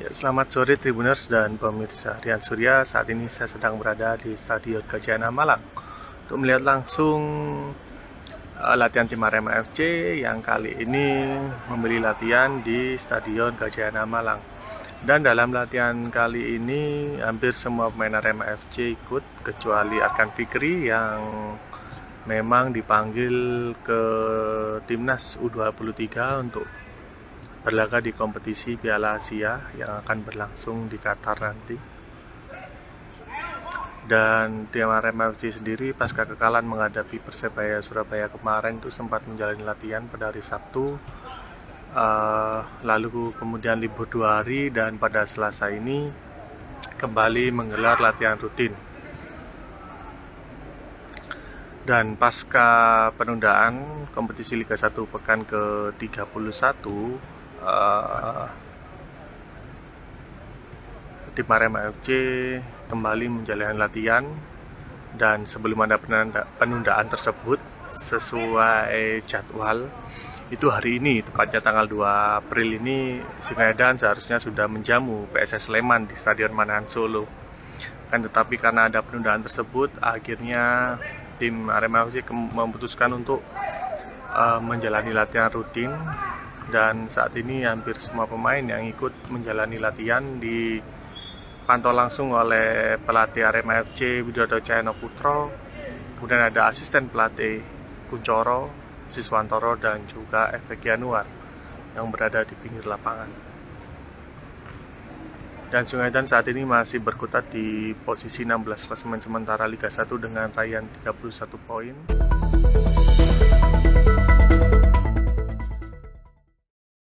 Ya, selamat sore Tribuners dan pemirsa. Rian Surya, saat ini saya sedang berada di Stadion Gajayana Malang untuk melihat langsung latihan tim Arema FC yang kali ini membeli latihan di Stadion Gajayana Malang. Dan dalam latihan kali ini hampir semua pemain Arema FC ikut, kecuali Arkhan Fikri yang memang dipanggil ke timnas U23 untuk berlaga di kompetisi Piala Asia yang akan berlangsung di Qatar nanti. Dan tim Arema FC sendiri pasca kekalahan menghadapi Persebaya Surabaya kemarin itu sempat menjalani latihan pada hari Sabtu, lalu kemudian libur 2 hari, dan pada Selasa ini kembali menggelar latihan rutin. Dan pasca penundaan kompetisi Liga 1 pekan ke-31, tim Arema FC kembali menjalani latihan. Dan sebelum ada penundaan tersebut, sesuai jadwal itu hari ini, tepatnya tanggal 2 April ini, Singadan seharusnya sudah menjamu PSS Sleman di Stadion Manahan Solo. Kan tetapi karena ada penundaan tersebut, akhirnya tim Arema FC memutuskan untuk menjalani latihan rutin. Dan saat ini hampir semua pemain yang ikut menjalani latihan di pantau langsung oleh pelatih Arema FC Widodo Cahyono Putro, kemudian ada asisten pelatih Kuncoro, Siswantoro, dan juga Efek Yanuar yang berada di pinggir lapangan. Dan Singadan saat ini masih berkutat di posisi 16 klasemen sementara Liga 1 dengan raihan 31 poin.